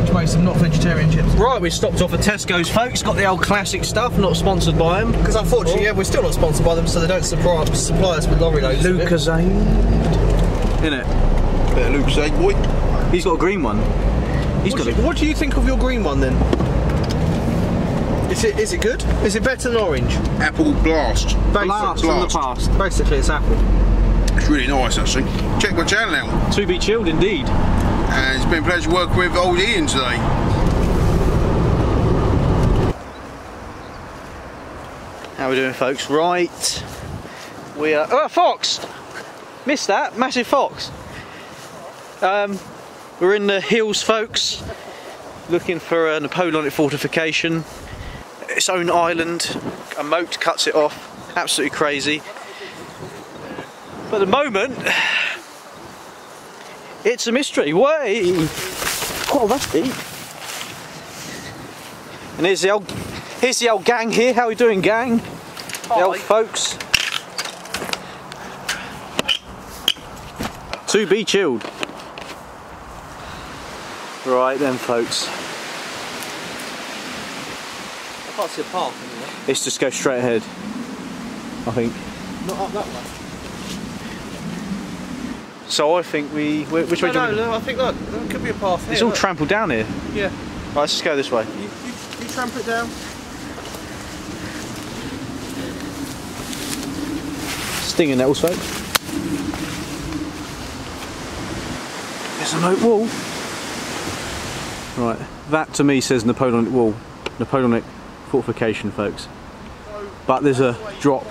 Which made some not vegetarian chips. Right, we stopped off at Tesco's, folks. Got the old classic stuff, not sponsored by them. Because unfortunately, yeah, we're still not sponsored by them, so they don't supply us with lorry loads. Lucozade, innit? Bit of Lucozade, boy. He's got a green one. What do you think of your green one then? Is it good? Is it better than orange? Apple blast. Blast from the past. Basically, it's apple. It's really nice, actually. Check my channel out. 2B Chilled, indeed. And it's been a pleasure working with old Ian today. How we doing, folks? Right, we are. Oh, fox! Missed that massive fox. We're in the hills, folks, looking for an Napoleonic fortification. Its own island, a moat cuts it off, absolutely crazy. But at the moment, it's a mystery. Way, quite oh, that's deep. And here's the old gang here. How are we doing, gang? Hi. The old folks. 2B Chilled. Right then, folks. I can't see a path anyway. It's just go straight ahead, I think. Not up that way. So I think we... Which way do you want? No, I think look, there could be a path here. It's all trampled down here. Yeah. Right, let's just go this way. You trample it down. Stinging nettles, folks. There's an oak wall. Right, that to me says Napoleonic wall. Napoleonic fortification, folks. But there's a drop.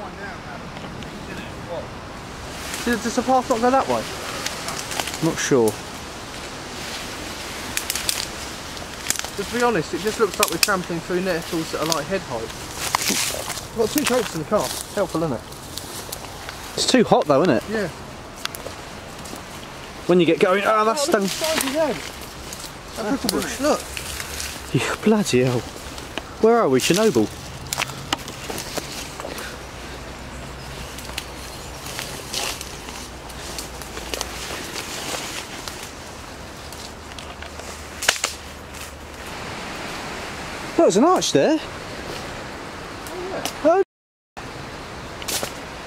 Does the path not go that way? Not sure. Just to be honest, it just looks like we're trampling through nettles that are like head height. We've got two chokes in the car. It's helpful, isn't it? It's too hot though, isn't it? Yeah. When you get going, oh, that's stung. That bush, look. Yeah, bloody hell. Where are we? Chernobyl. Look, there's an arch there. Oh, yeah. Oh.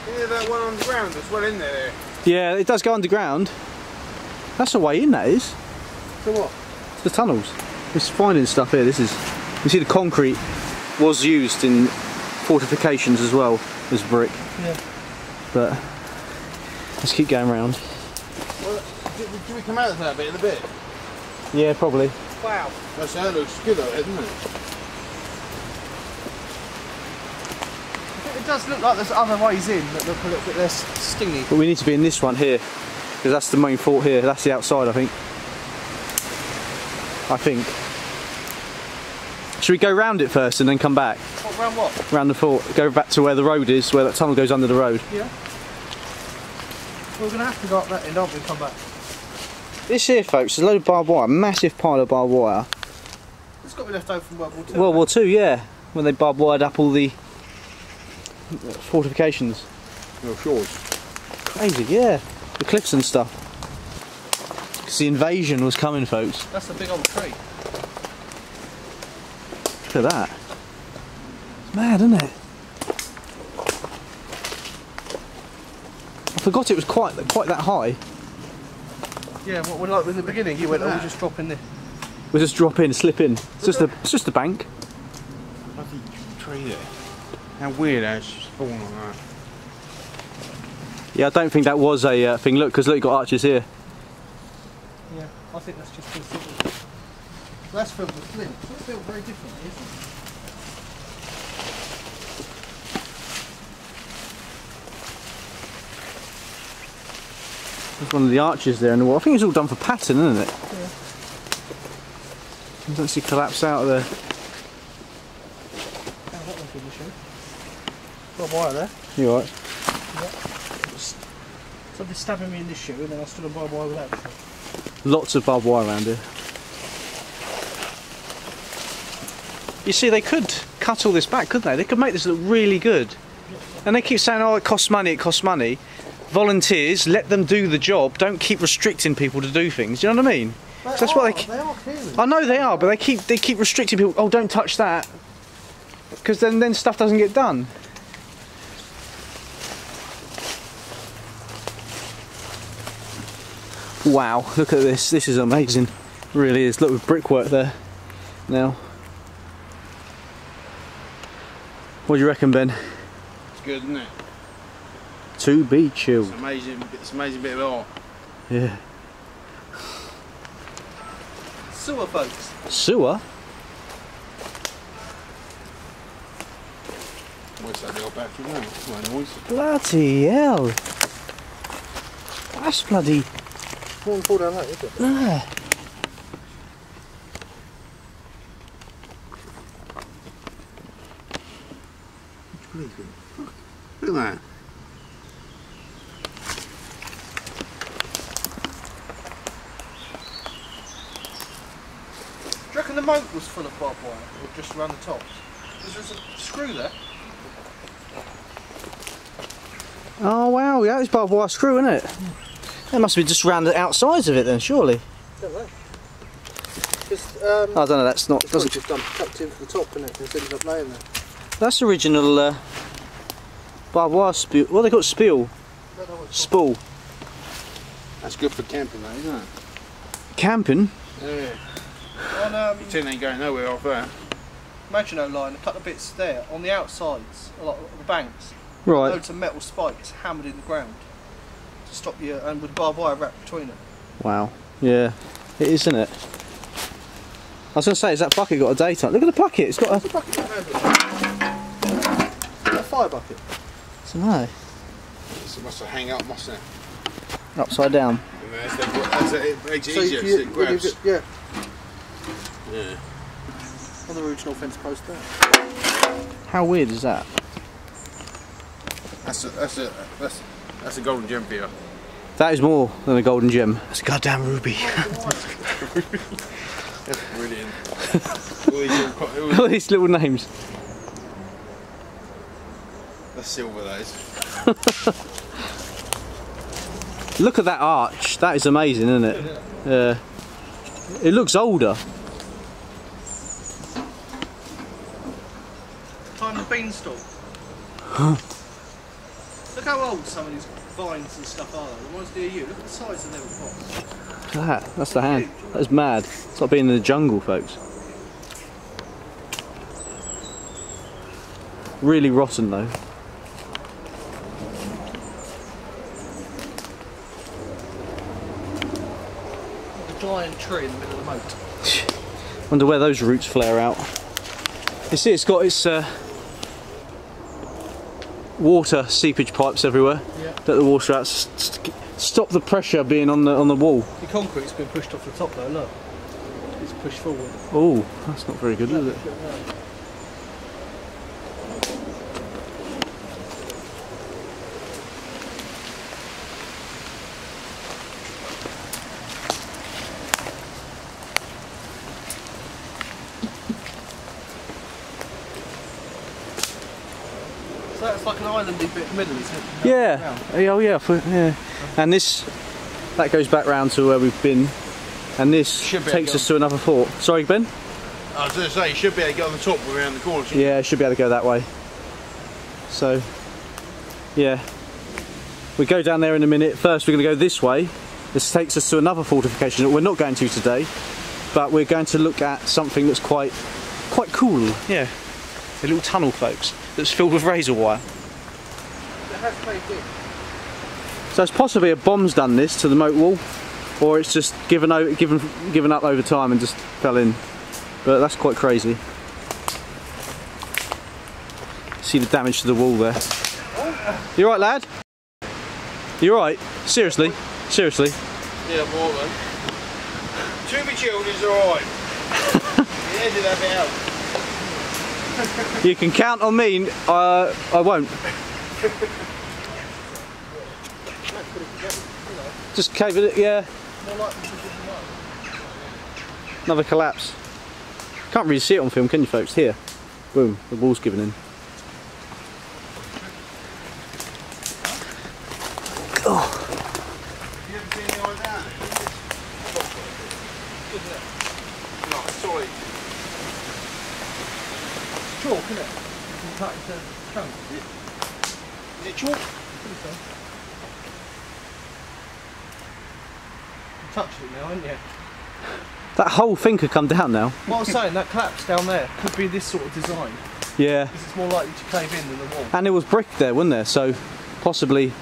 Yeah, that one underground that's well in there. Yeah, it does go underground. That's the way in, that is. So what? It's the tunnels. It's finding stuff here. This is, you see, the concrete was used in fortifications as well as brick. Yeah. But let's keep going round. Well, do we come out of that bit in a bit? Yeah, probably. Wow. That's, that looks good, though, doesn't it? It does look like there's other ways in that look a little bit less stingy. But we need to be in this one here, because that's the main fort here. That's the outside, I think. Should we go round it first and then come back? What, round what? Round the fort. Go back to where the road is, where that tunnel goes under the road. Yeah. We're going to have to go up that end, aren't we, and come back? This here, folks, is a load of barbed wire, a massive pile of barbed wire. It's got to be left over from World War II. World War II, yeah. When they barbed wired up all the fortifications. No shores. Crazy, yeah. The cliffs and stuff. The invasion was coming, folks. That's a big old tree. Look at that. It's mad, isn't it? I forgot it was quite that high. Yeah, what we're like in the beginning, you went, oh, we'll just drop in there. We'll just drop in, slip in. It's just a bank. Bloody tree there. How weird how it's fallen on that. Yeah, I don't think that was a thing. Look, because look, you've got arches here. Yeah, I think that's just too simple. That's filled with flint. It's built very differently, isn't it? There's one of the arches there in the wall. I think it's all done for pattern, isn't it? Yeah. It doesn't collapse out of there. Oh, that one's good to show. Got a wire there. You alright? Yeah. Something stabbing me in this shoe and then I stood on by a wire without it. Lots of barbed wire around here. You see, they could cut all this back, couldn't they? They could make this look really good. And they keep saying, oh, it costs money, it costs money. Volunteers, let them do the job. Don't keep restricting people to do things. Do you know what I mean? That's what they are clearly. I know they are, but they keep restricting people. Oh, don't touch that, because then stuff doesn't get done. Wow, look at this. This is amazing. It really is. Look, with brickwork there. Now, what do you reckon, Ben? It's good, isn't it? 2B Chilled. It's an amazing bit of art. Yeah. Sewer, folks. Sewer? Where's that little battery now? That's no noise. Bloody hell. That's bloody... It won't fall down like this, is it? Nah. Look at that. Do you reckon the moat was full of barbed wire, or just around the tops? Because there's a screw there. Oh wow, yeah, it's barbed wire screw, isn't it? It must be just round the outsides of it then, surely. I don't know. Just, I don't know, that's not... It's doesn't... just done, tucked in from the top, isn't it? Instead of laying there. That's original barbed wire spiel. What they call spiel? Spool. That's good for camping though, isn't it? Camping? Yeah. On, your tin ain't going nowhere off there. Maginot line, a couple of bits there, on the outsides, like the banks. Right. Loads of metal spikes hammered in the ground. Stop you and with barbed wire wrapped between them. Wow, yeah, it is, isn't it? I was going to say, has that bucket got a date on? Look at the bucket, it's got a bucket. A fire bucket. It's a no. It must have hang up, mustn't it? Upside down. It makes it easier because it grabs. Yeah. Yeah. On the original fence post there. How weird is that? That's a golden gem for you. That is more than a golden gem. That's a goddamn ruby. That's brilliant. All these little names. That's silver, that is. Look at that arch. That is amazing, isn't it? Yeah. It looks older. Time the beanstalk. Huh. Look how old some of these vines and stuff are. The ones near you. Look at the size of their pots. Look at that. That's the hand. That is mad. It's like being in the jungle, folks. Really rotten, though. A giant tree in the middle of the moat. Wonder where those roots flare out. You see, it's got its... water seepage pipes everywhere. Yeah. Let the water out. Stop the pressure being on the wall. The concrete's been pushed off the top though. Look, it's pushed forward. Oh, that's not very good, is it? So that's like an islandy bit in the middle, isn't it? Yeah. Oh yeah, yeah. And this, that goes back round to where we've been, and this takes us to another fort. Sorry, Ben? I was going to say, you should be able to go on the top around the corner. Yeah, you should be able to go that way. So, yeah. We go down there in a minute. First we're going to go this way. This takes us to another fortification that we're not going to today, but we're going to look at something that's quite cool. Yeah. A little tunnel, folks, that's filled with razor wire. It has played big. So it's possibly a bomb's done this to the moat wall, or it's just given up over time and just fell in. But that's quite crazy. See the damage to the wall there. You all right, lad? You all right? Seriously? Seriously? Yeah, I'm all right. 2B Chilled is all right. Yeah, did that bit out. You can count on me, I won't. Just cave it, yeah. Another collapse. Can't really see it on film, can you, folks? Here. Boom, the wall's giving in. Oh. isn't it? No, sorry. It's chalk, isn't it? It's cut into chunks. Is it chalk? I think so. You touched it now, haven't you? That whole thing could come down now. What I was saying, that collapse down there could be this sort of design. Yeah. Because it's more likely to cave in than the wall. And it was brick there, wasn't there? So possibly. Yeah,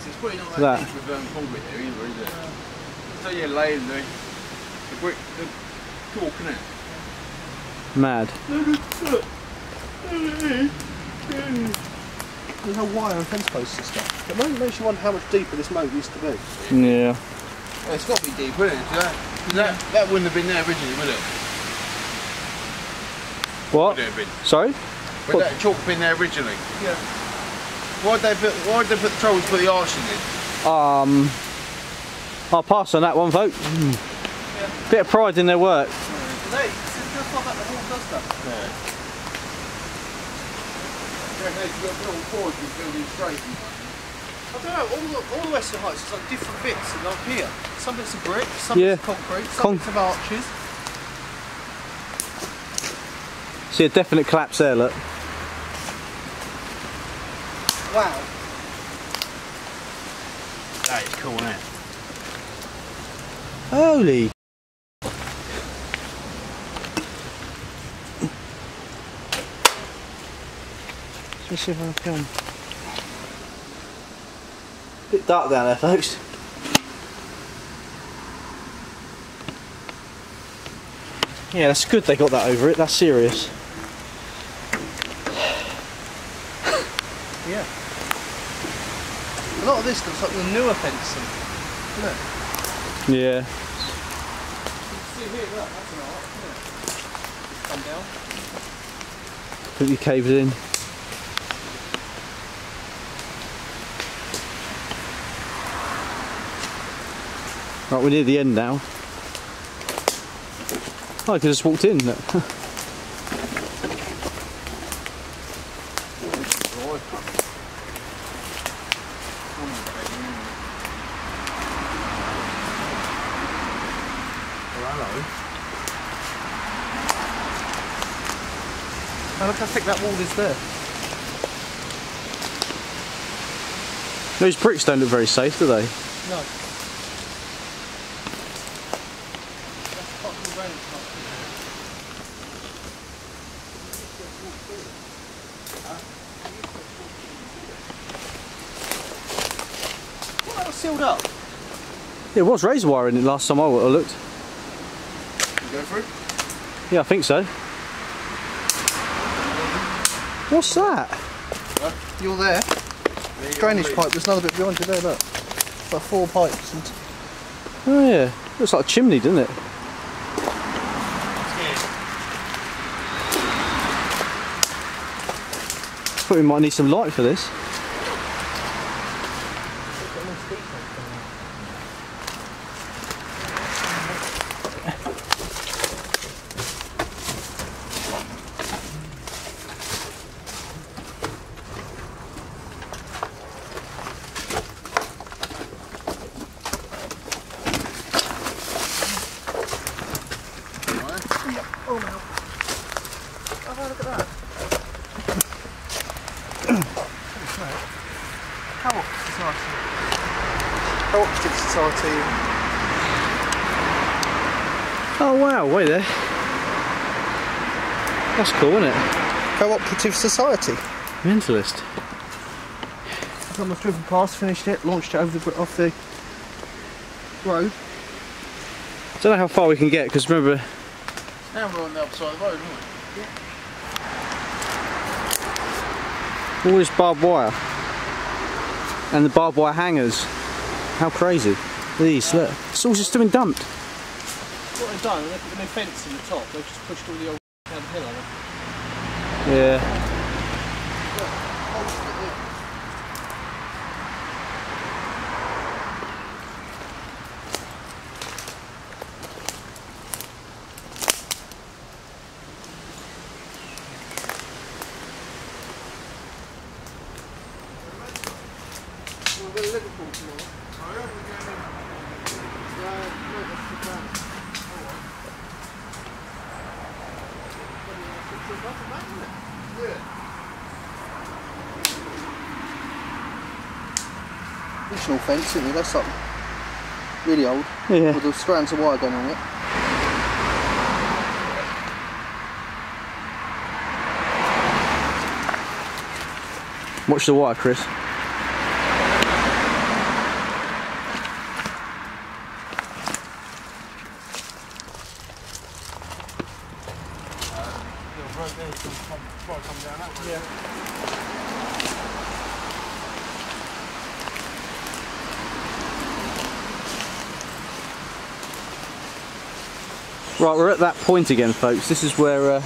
so it's probably not that big with concrete there either, is it? So yeah, laying the brick, the wall, can it? Mad. There's no wire and fence posts and stuff. It only makes you wonder how much deeper this moat used to be. Yeah. Well, it's got to be deep, wouldn't it? That wouldn't have been there originally, would it? What? Would it have been? Sorry? Would that chalk have been there originally? Yeah. Why'd they put the trolls for the arch in it? I'll pass on that one, vote. Yeah. Bit of pride in their work. Hey, it's just like that the wall does that. Yeah. You've got little boards with buildings straight. I don't know, all the Western Heights is like different bits that are here. Some bits of brick, some bits of concrete, some bits of arches. See a definite collapse there, look. Wow. That is cool, isn't it? Holy. Let me see if I can film. Bit dark down there, folks. Yeah, that's good they got that over it, that's serious. Yeah. A lot of this looks like the newer fencing, doesn't it? Yeah. You can see here, look, that's an arch, isn't it? Come down. Completely caved in. Right, we're near the end now. Oh, I could have just walked in. Look how thick that wall is there. Those bricks don't look very safe, do they? No. Well, that was sealed up. It was razor wire in it last time I looked. You go for it? Yeah, I think so. What's that? Huh? You're there. Drainage pipe, there's another bit behind you there, look. It's like four pipes and... Oh yeah, looks like a chimney, doesn't it? I think we might need some light for this. Oh wow, wait there. That's cool, isn't it? Co-operative society. Mentalist. I've got my driven past, finished it, launched it over the, off the road. I don't know how far we can get, because remember... Now we're on the other side of the road, aren't we? Yeah. All this barbed wire. And the barbed wire hangers. How crazy. These, look. It's all just been dumped. What they've done, they've put a new fence in the top, they've just pushed all the old down the hill on it. Yeah. We're going to Liverpool tomorrow. Oh yeah, we're going to... No, that's the plan. All right. There's nothing left in it. Yeah. It's an old fence, isn't it? That's something really old. Yeah. With the strands of wire gone on it. Watch the wire, Chris. Right, we're at that point again, folks. This is where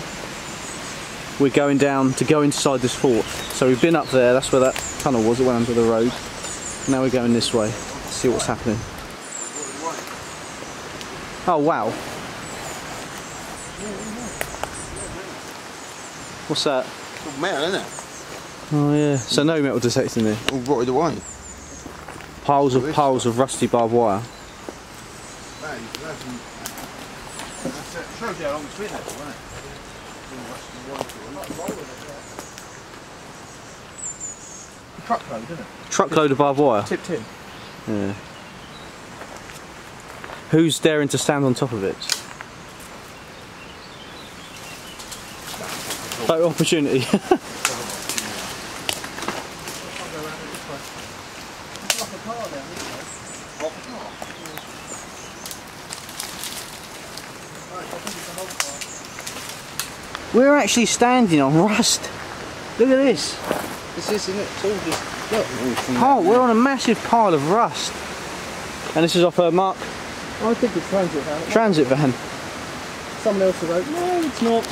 we're going down to go inside this fort. So we've been up there, that's where that tunnel was, it went under the road. Now we're going this way, see what's happening. Oh, wow. What's that? It's all metal, isn't it? Oh, yeah. So no metal detecting there. All rotted away. Piles of rusty barbed wire. Shows you how long it's been there, doesn't it? Truckload, isn't it? Truckload of barbed wire. Tipped in. Yeah. Who's daring to stand on top of it? Oh, opportunity. We're actually standing on rust. Look at this. This is, isn't it? It's all just, look. Oh, we're on a massive pile of rust. And this is off Mark. Oh, I think it's transit van. Transit van. Someone else wrote, no, it's not.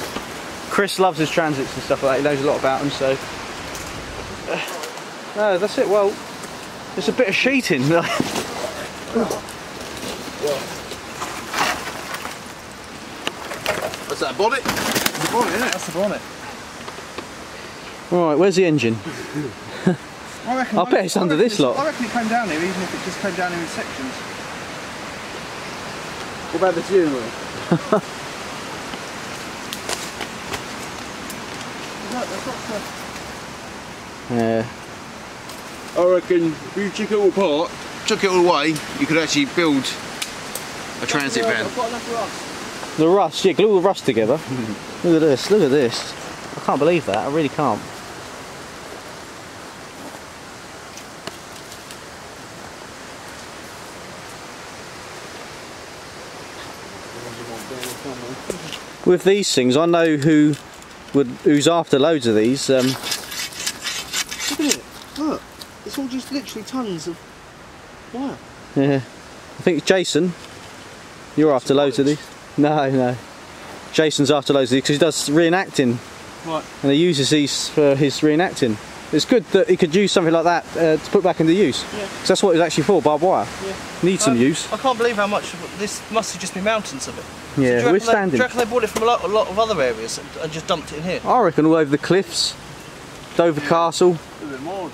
Chris loves his transits and stuff like that. He knows a lot about them, so. No, that's it. Well, it's a bit of sheeting. What's that, bonnet? It's a bonnet, isn't it? That's the bonnet. Right, where's the engine? I'll bet it's under this lot. I reckon it came down here, even if it just came down here in sections. What about the dune wheel? Yeah. I reckon if you took it all apart, took it all away, you could actually build a transit van. The rust, yeah, glue all the rust together. Look at this, look at this. I can't believe that, I really can't. With these things, I know who's after loads of these. Look at it, look. It's all just literally tons of wire. Yeah. I think Jason, you're after loads of these. No, no. Jason's after loads of these because he does reenacting. Right. And he uses these for his reenacting. It's good that he could use something like that to put back into use. Yeah. Because that's what it was actually for, barbed wire. Yeah. Needs some use. I can't believe how much this must have just been mountains of it. Yeah, so we're standing. Do you reckon they bought it from a lot of other areas and just dumped it in here? I reckon all over the cliffs, Dover Castle. Oh,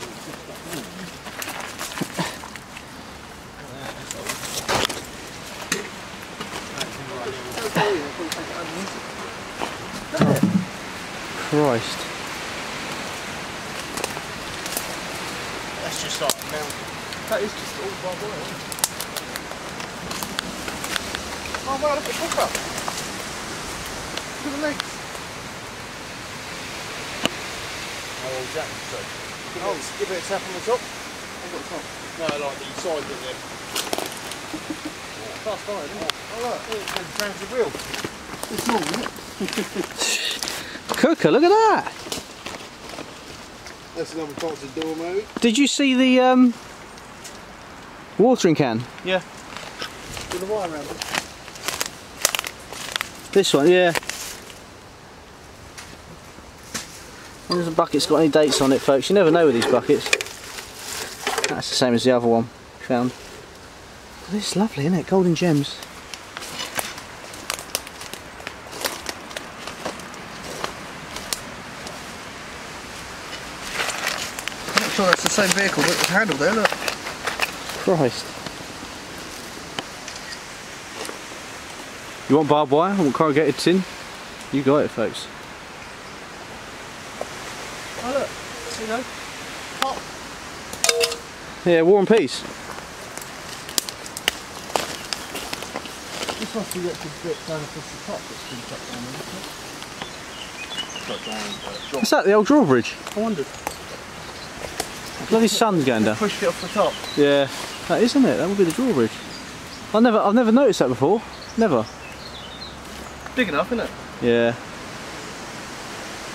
Christ. That's just like a mountain. That is just all barbed wire, isn't it? Oh wow, look at the hook up. Look at the legs. How old is that? Oh, give it a tap on the top. I've got the top. No, like the side bit there. Fast by, isn't it? Oh look, it's round the wheel. It's long, isn't it? Cooker, look at that. That's another part of the door mode. Did you see the watering can? Yeah. With the wire around it. This one, yeah. Wonder if the bucket's got any dates on it, folks. You never know with these buckets. That's the same as the other one we found. This is lovely, isn't it? Golden gems. I'm not sure that's the same vehicle, but it's handled there, look. Christ. You want barbed wire? I want corrugated tin? You got it, folks. you know. Pop. Yeah, War and Peace. This must be the extra bit down across the top that's been cut down, isn't it? Is that the old drawbridge? I wondered. Bloody sun's going down. Pushed it off the top. Yeah, that isn't it? That would be the drawbridge. I've never noticed that before. Never. Big enough, isn't it? Yeah.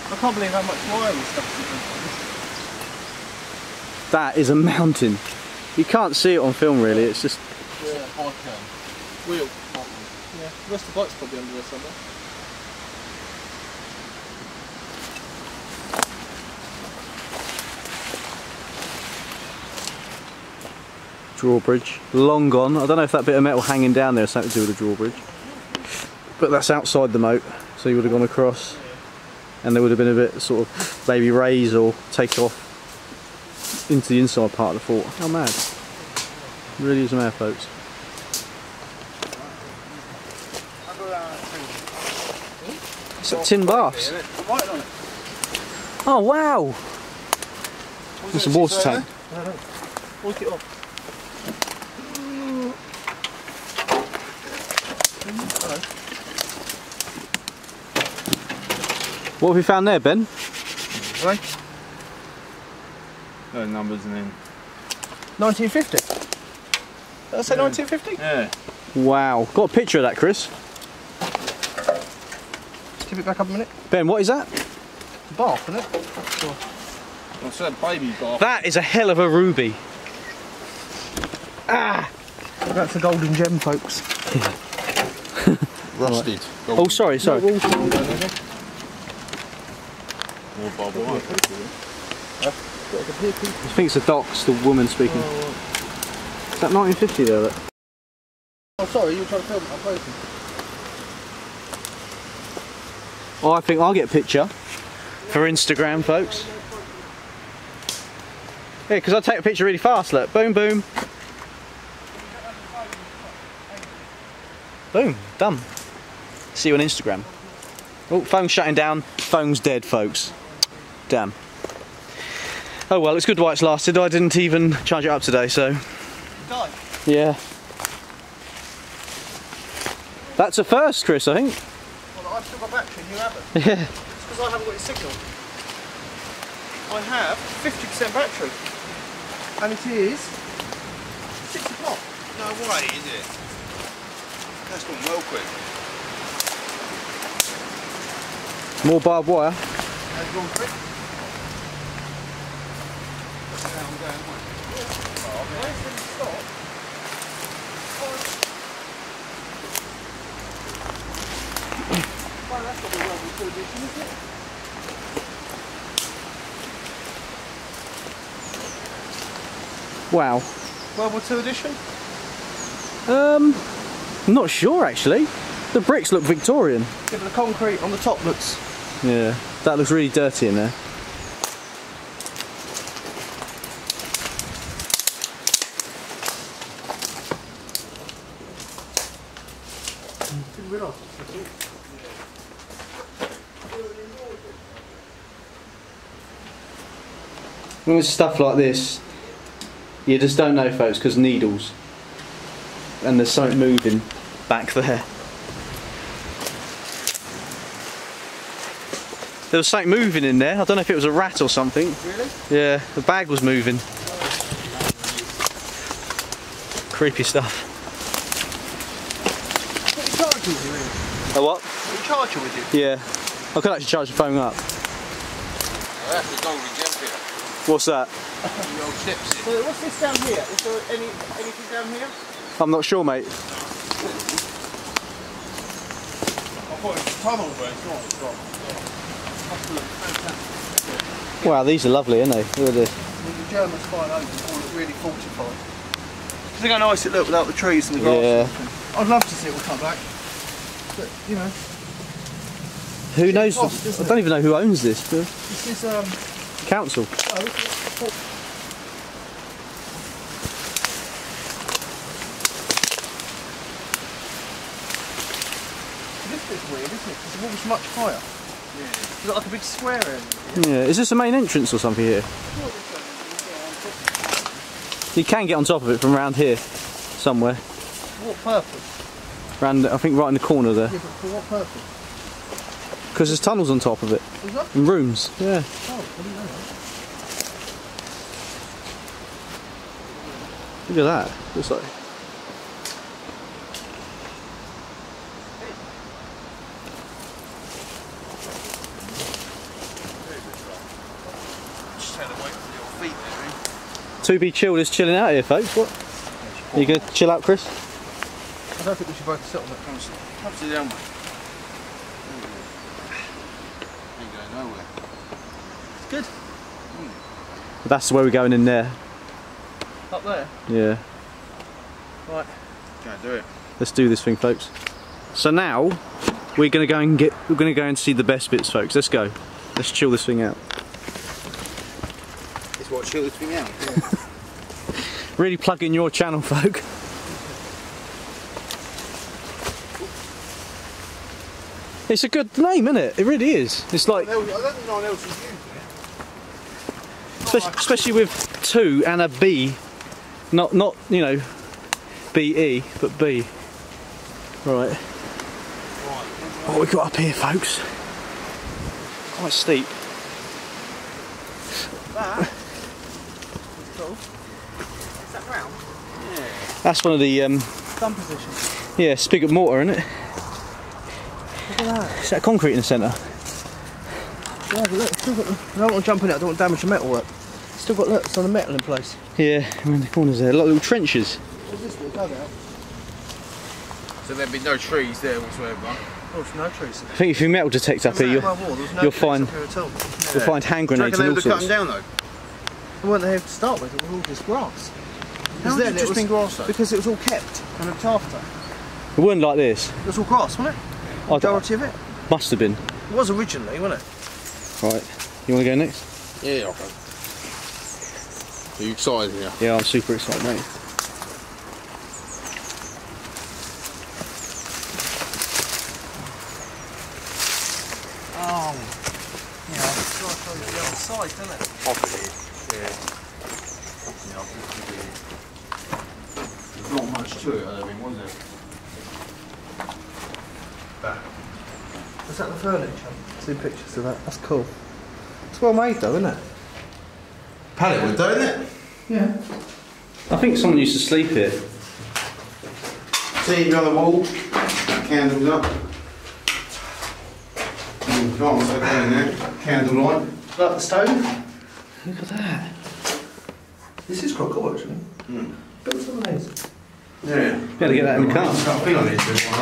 I can't believe how much wire and stuff. That is a mountain. You can't see it on film really. It's just. Yeah, I can. Wheel. Yeah. The rest of the bike's probably under there somewhere. Drawbridge, long gone. I don't know if that bit of metal hanging down there has something to do with the drawbridge, but that's outside the moat, so you would have gone across and there would have been a bit sort of maybe raise or take off into the inside part of the fort. How mad. It really is mad, folks. It's a tin baths. Oh wow! There's a water tank. Walk it off. What have you found there, Ben? Right. No numbers and then. 1950. Did I say 1950? Yeah. Wow. Got a picture of that, Chris. Tip it back up a minute. Ben, what is that? It's a bath, isn't it? It's a baby bath. That is a hell of a ruby. Ah! That's a golden gem, folks. Rusted. Right. Oh, sorry. No, I think it's the docks, the woman speaking. Is that 1950 there? Look? Oh, sorry, you were trying to film it. I'm posting. Oh, I think I'll get a picture for Instagram, folks. Yeah, because I take a picture really fast. Look, boom, boom. Boom, done. See you on Instagram. Oh, phone's shutting down. Phone's dead, folks. Damn. Oh well, it's good why it's lasted. I didn't even charge it up today, so. You died? Yeah. That's a first, Chris, I think. Well, I've still got battery and you haven't. Yeah. It's because I haven't got your signal. I have 50% battery. And it is 6 o'clock. No way, is it? That's gone well quick. More barbed wire. That's gone quick. Wow. World War II edition? I'm not sure actually. The bricks look Victorian. Yeah, but the concrete on the top looks. Yeah, that looks really dirty in there. When it's stuff like this, you just don't know, folks, because needles. And there's something moving back there. There was something moving in there. I don't know if it was a rat or something. Really? Yeah, the bag was moving. Creepy stuff. What are you charging with? A what? What are you charging with you? Yeah. I could actually charge the phone up. Oh, that's the golden gem here. What's that? The old chips. So what's this down here? Is there anything down here? I'm not sure, mate. I thought it was a tunnel, but it's not. It's not. Wow, these are lovely, aren't they? Look at this. The Germans fight over before it really fortified. Because they're going to ice it, look, without the trees and the grass. Yeah. I'd love to see it all come back. But, you know. Who knows? I don't even know who owns this. But this is. Council. Oh, it's weird, isn't it? Because the water's much higher. Yeah. It's got like a big square in it. Yeah. Is this the main entrance or something here? You can get on top of it from round here, somewhere. For what purpose? Round, I think right in the corner there. Yeah, but for what purpose? Because there's tunnels on top of it. Is that? And rooms. Yeah. Oh, I didn't know that. Look at that. Looks like. Just had to wait for your feet there, really. 2B Chilled is chilling out here, folks. What? Are you going to chill out, Chris? I don't think we should both sit on that console. Perhaps it's down there. Ain't going nowhere. It's good. Mm. That's the way we're going in there. Up there? Yeah. Right. Can't do it. Let's do this thing, folks. So now we're going to go and get. We're going to go and see the best bits, folks. Let's go. Let's chill this thing out. What, chill this thing out? Yeah. Really plugging your channel, folk. It's a good name, isn't it? It really is. It's like. I don't think no one else is using it. Especially with 2 and a B, not you know, BE, but B. Right. What we got up here, folks? Quite steep. That. Is that round? Yeah. That's one of the thumb positions. Yeah, spigot mortar, isn't it? Look at that. Is that concrete in the centre? Yeah, but look, still got the, I don't want to jump in it, I don't want to damage the metalwork. Still got look, some of the metal in place. Yeah, around the corners there, like little trenches. What's this little dugout? So there'd be no trees there whatsoever. Oh, there's no trees. I think if you metal detect up here, you'll find hand grenades and all sorts. Do you reckon they would have cut them down though? They weren't there to start with, it was all just grass. How has it just been grass though? Because it was all kept and looked after. It wasn't like this. It was all grass, wasn't it? The majority of it? Must have been. It was originally, wasn't it? Right, you want to go next? Yeah, I'll go. Are you excited here? Yeah, I'm super excited, mate. Oh, yeah, it's nice on the other side, isn't it? Off it. Yeah. There's not much to it, I don't think, was it? Was that the furniture? Two pictures of that, that's cool. It's well made though, isn't it? Pallet window, isn't it? Yeah. I think someone used to sleep here. TV on the wall, candles up. You can't sit down there, candle light. Like the stove. Look at that. This is quite cool actually. Mm. Built some of these. Yeah. Better get that in the car.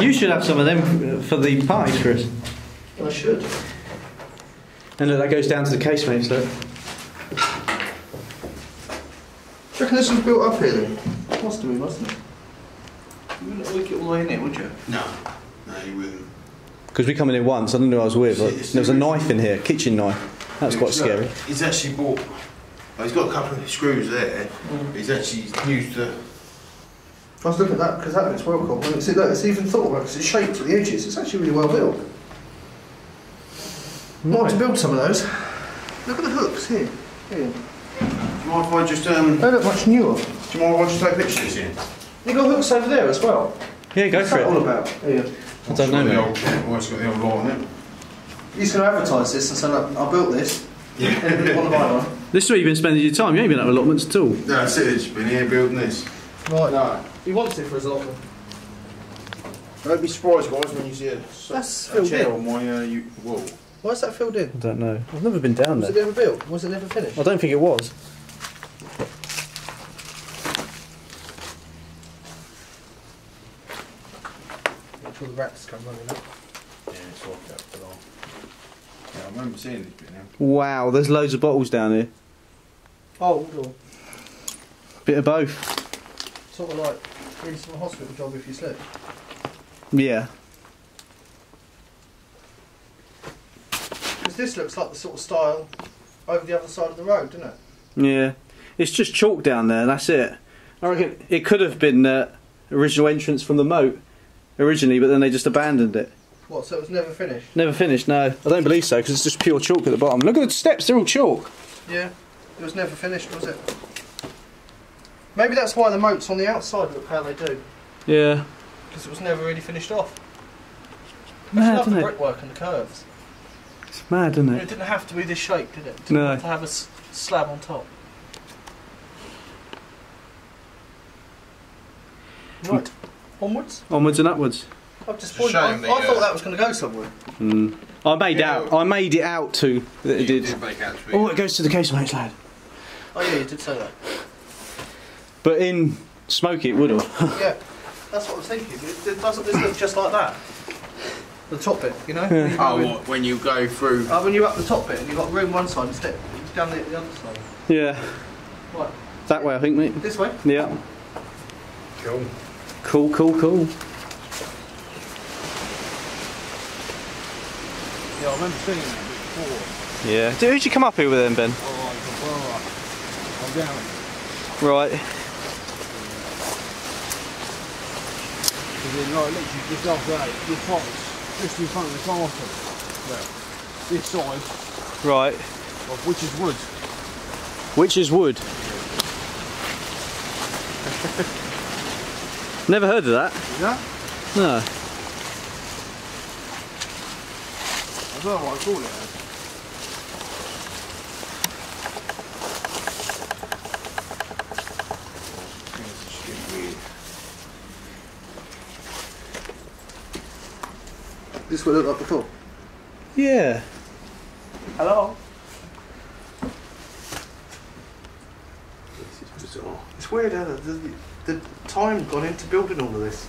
You should have some of them for the parties, Chris. I should. And look, that goes down to the casemates, look. Do you reckon this was built up here then? It must have been, wasn't it? You wouldn't leak it all the way in here, would you? No. No, you wouldn't. Because we come in here once, I didn't know I was weird. Like, there was a knife in here, a kitchen knife. That's quite scary. He's actually bought. Well, he's got a couple of screws there. Mm. He's actually used the. I was looking at that because that looks well cool. And it's even thought about because it's shaped to the edges. It's actually really well built. Might have to build some of those. Look at the hooks here. Do you mind if I just They look much newer. Do you mind if I just take pictures here? You got hooks over there as well. Yeah, go for it. What's that all about? Yeah. I don't know. It's got the old light on it. He's going to advertise this and say, look, I built this. Yeah. This is where you've been spending your time. You ain't been at allotments at all. No, that's it. It's been here building this. Right. No. He wants it for his allotment. Don't be surprised, guys, when you see a chair in. On my wall. Why is that filled in? I don't know. I've never been down there. Was it never built? Was it never finished? I don't think it was. Make sure the rats come running up. Yeah, it's all kept for long. Yeah, I remember seeing this bit now. Wow, there's loads of bottles down here. Old or? Bit of both. Sort of like doing some hospital job if you slip. Yeah. Because this looks like the sort of style over the other side of the road, doesn't it? Yeah. It's just chalk down there, that's it. I reckon it could have been the original entrance from the moat originally, but then they just abandoned it. What, so it was never finished? Never finished, no. I don't believe so, because it's just pure chalk at the bottom. Look at the steps, they're all chalk. Yeah, it was never finished, was it? Maybe that's why the moats on the outside look how they do. Yeah. Because it was never really finished off. I love the brickwork and the curves. It's mad, isn't it? It didn't have to be this shape, did it? It didn't have to have a slab on top. Right, onwards? Onwards and upwards. I'm disappointed. I thought that was going to go somewhere. Mm. I made it out that it did. Oh, it goes to the casemates, lad. Oh yeah, you did say that. But in Smoky it would have. Yeah, that's what I was thinking. It doesn't this look just like that? The top bit, you know? Yeah. Oh, what, when you go through... Oh, when you're up the top bit and you've got room one side and step down the other side. Yeah. Right. That way, I think, mate. This way? Yeah. Cool. Cool, cool, cool. Yeah, I remember seeing it before. Yeah. Who did you come up here with then, Ben? Oh, I'm down. Right. Then, like, literally just off that, this house, just in front of the castle. Yeah. This side. Right. Of which is wood. Which is wood. Never heard of that. Yeah? No. I don't know what I call it. This would look like before. Yeah. Hello. This is bizarre. It's weird how the time gone into building all of this.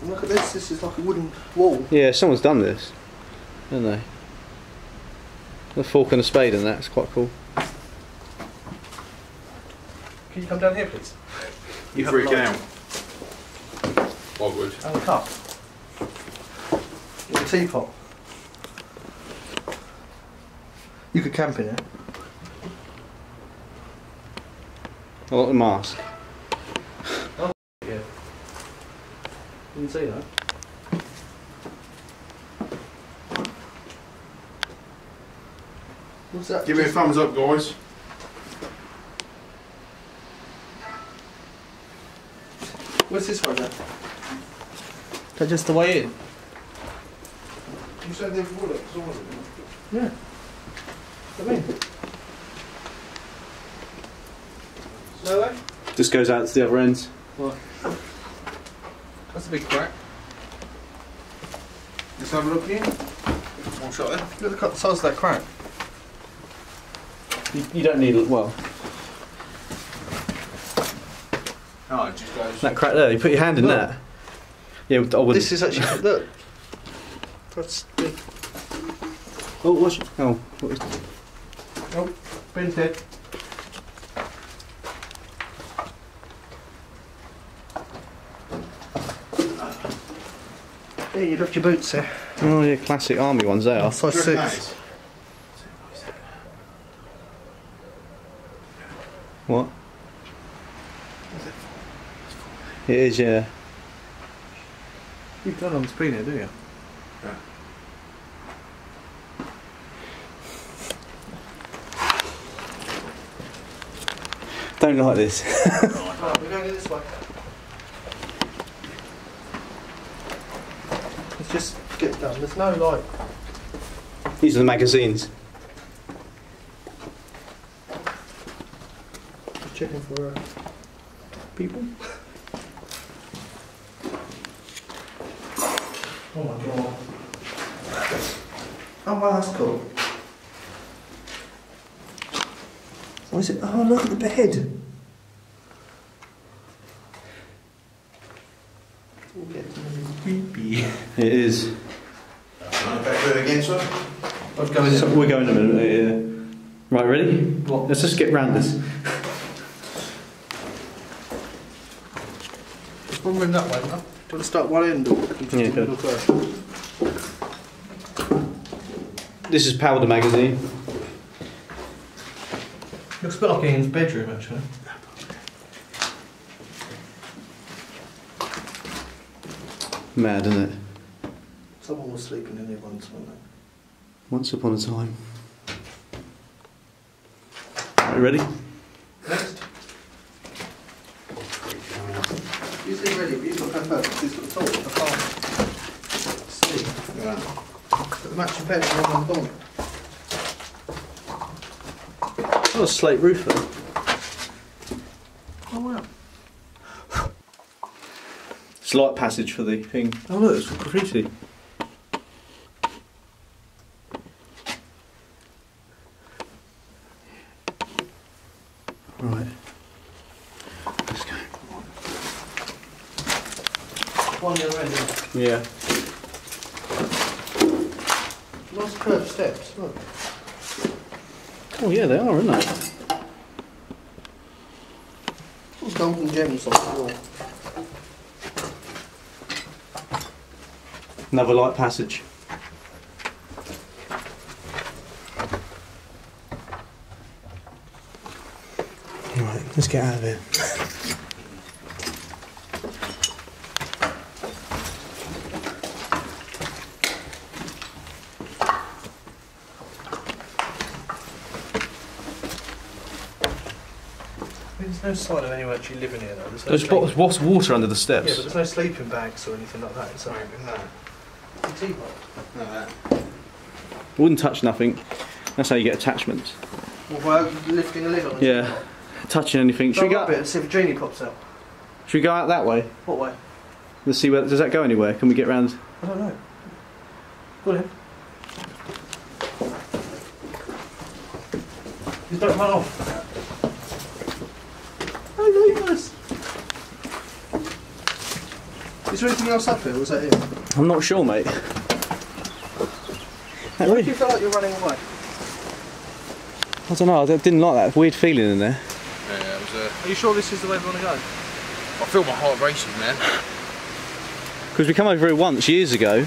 And look at this. This is like a wooden wall. Yeah, someone's done this, haven't they? The fork and a spade and that. It's quite cool. Can you come down here, please? You freak out. What wood? And a cup. And a teapot. You could camp in it. I like the mask. Oh, yeah. Didn't see that. What's that? Give me a thumbs up, guys. What's this one then? That's just the way in. You said they were it, because I wasn't. Yeah. Come in. No way? Just goes out to the other end. What? That's a big crack. Let's have a look here. One shot there. Look at the size of that crack. You don't need it, well. Oh, it just goes. That crack there, you put your hand in that. Yeah, this is actually look. That's the... Oh, what's oh, what is? Oh, Ben's dead. Yeah, you left your boots there. Oh yeah, classic army ones there. Oh, size 6. Nice. What? Is it? It is, yeah. You don't have to be there, do you? Yeah. Don't like this. Right, we're going this way. Let's just get done. There's no light. These are the magazines. Just checking for people. Oh my god. Oh wow, that's cool. What is it? Oh, look at the bed. It's getting creepy. It is. Back with again, sir? We're going in a minute. Yeah. Right, ready? What? Let's just get round this. One room that way, huh? Do you want to start one end or continue the middle first? This is Powder Magazine. Looks a bit like Ian's bedroom actually. Mad, isn't it? Someone was sleeping in here once, wasn't it? Once upon a time. Are you ready? Next. Is it ready? He's got pepper. He's got salt. I can't see. Right. Put the matching pepper on the bottom. Oh, a slate roof there. Oh wow. It's a light passage for the thing. Oh look, it's graffiti. Right. Let's go. One already. Yeah. Nice curved steps, look. Oh yeah, they are, aren't they? Those golden gems on the wall. Another light passage. Right, let's get out of here. There's no sign of anyone actually living here though. There's what's water under the steps? Yeah, but there's no sleeping bags or anything like that inside. No. A teapot? No, that. Wouldn't touch nothing. That's how you get attachments. Well, by lifting a lid on it. Yeah. Teapot. Touching anything. Should we go up it and see if a genie pops out? Should we go out that way? What way? Let's see where. Does that go anywhere? Can we get round? I don't know. Go ahead. Just don't run off. Oh, leave us. Is there anything else up here, or was that it? I'm not sure, mate. Why do you feel like you're running away? I don't know. I didn't like that weird feeling in there. Yeah, it was Are you sure this is the way we want to go? I feel my heart racing, man. Because we come over here once years ago,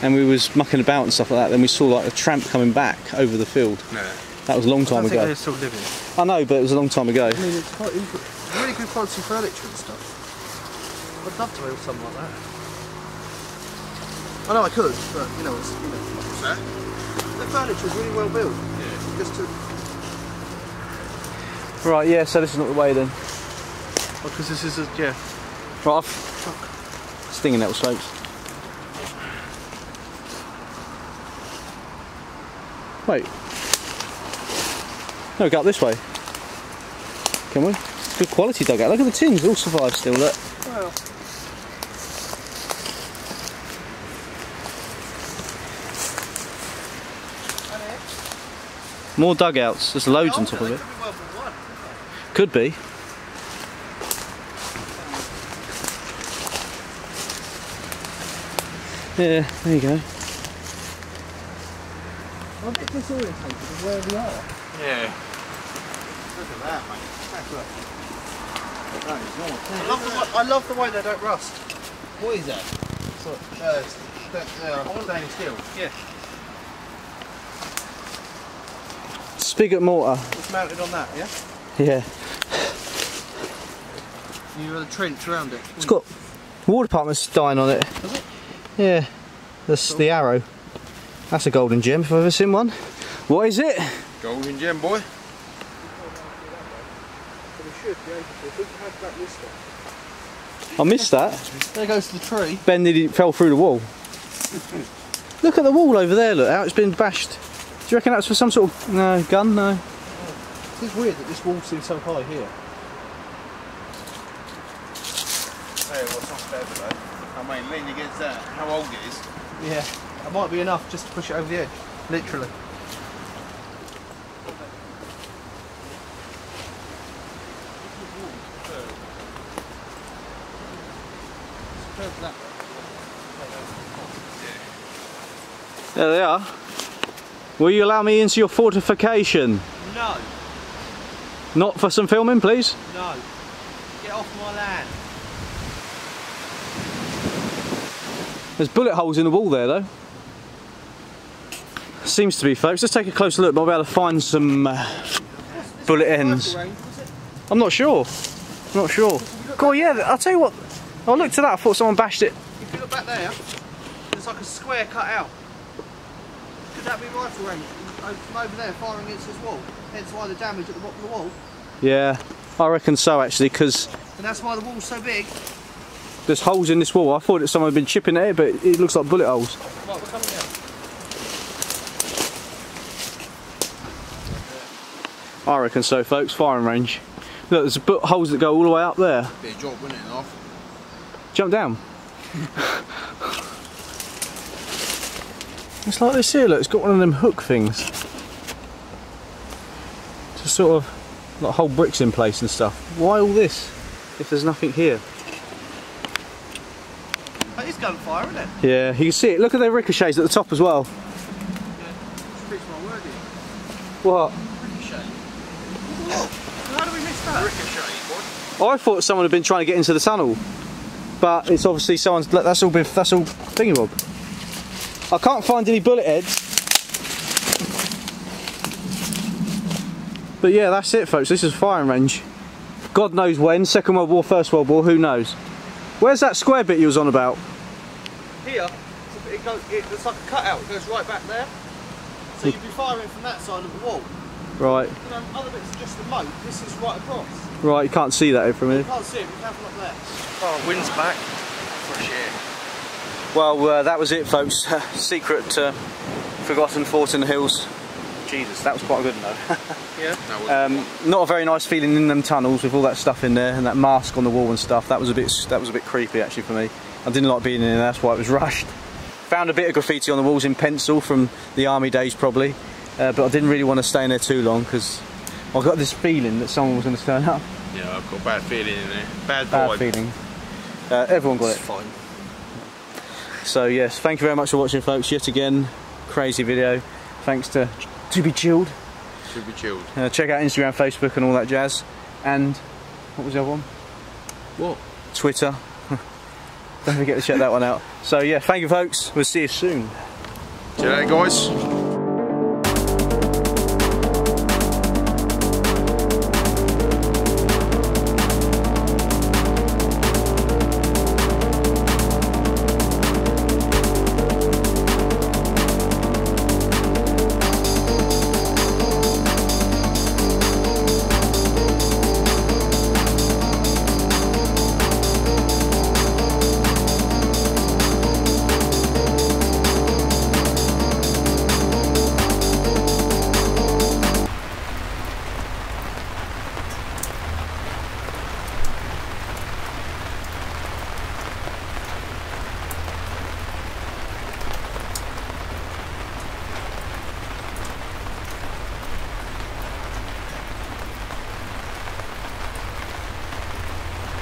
and we was mucking about and stuff like that. Then we saw like a tramp coming back over the field. No. That was a long time ago. I don't think they're still living. I know, but it was a long time ago. I mean, it's quite really good fancy furniture and stuff. I'd love to own something like that. I know I could, but you know, it's the furniture's really well built. Yeah. Just to. Right, yeah, so this is not the way then. Because this is a, yeah. Right, stinging little slopes. Wait. No, we go up this way. Can we? Good quality dugout. Look at the tins, they all survived still, look. Wow. More dugouts, there's loads on top of it. Could be. Yeah, there you go. I'm a bit disorientated of where we are. Yeah. Look at that, mate. That is normal. I love the way they don't rust. What is that? It's like, stainless steel. Yeah. Spigot mortar. It's mounted on that, yeah? Yeah. You had a trench around it. It's got War Department sign on it. Is it? Yeah. That's cool. The arrow. That's a golden gem if I've ever seen one. What is it? Golden gem, boy. I missed that. There goes the tree. Ben nearly fell through the wall. Look at the wall over there, look how it's been bashed. Do you reckon that's for some sort of gun? No. It's weird that this wall seems so high here. Hey, what's not fair today? I mean, lean against that, how old it is. Yeah, it might be enough just to push it over the edge, literally. There they are. Will you allow me into your fortification? No. Not for some filming, please? No. Get off my land. There's bullet holes in the wall there, though. Seems to be, folks. Let's take a closer look, but I'll be able to find some bullet ends. Range, I'm not sure. I'm not sure. Oh, yeah, I'll tell you what. I looked at that, I thought someone bashed it. If you look back there, there's like a square cut out. Could that be rifle range from over there firing against this wall? Hence why the damage at the bottom of the wall. Yeah, I reckon so actually, because... And that's why the wall's so big. There's holes in this wall. I thought that someone had been chipping at it, but it looks like bullet holes. Right, we're coming down. I reckon so, folks. Firing range. Look, there's holes that go all the way up there. Be a job, wouldn't it, enough? Jump down. It's like this here, look. It's got one of them hook things. To sort of like hold bricks in place and stuff. Why all this if there's nothing here? That is gunfire, isn't it? Yeah, you can see it. Look at their ricochets at the top as well. Yeah, speaks my word here. What? How do we miss that? Ricochet, I thought someone had been trying to get into the tunnel, but it's obviously someone's. That's all been. That's all thingy bob. I can't find any bullet heads. But yeah, that's it, folks. This is firing range. God knows when. Second World War, First World War. Who knows? Where's that square bit you was on about? Here. It's like a cutout. It goes right back there. So you'd be firing from that side of the wall. Right. You know, other bits are just the moat, this is right across. Right, you can't see that from here. You can't see it, but you have it up there. Oh, wind's back. Fresh air. Well, that was it, folks. Secret forgotten fort in the hills. Jesus, that was quite a good one though. Yeah. Not a very nice feeling in them tunnels with all that stuff in there and that mask on the wall and stuff. That was a bit creepy actually for me. I didn't like being in there, that's why it was rushed. Found a bit of graffiti on the walls in pencil from the army days probably. But I didn't really want to stay in there too long because I got this feeling that someone was going to turn up. Yeah, I've got a bad feeling in there. Bad feeling. Everyone got it. It's fine. So yes, thank you very much for watching, folks. Yet again, crazy video. Thanks to 2B Chilled. 2B Chilled. Check out Instagram, Facebook and all that jazz. And what was the other one? What? Twitter. Don't forget to check that one out. So yeah, thank you, folks. We'll see you soon. See you later, guys.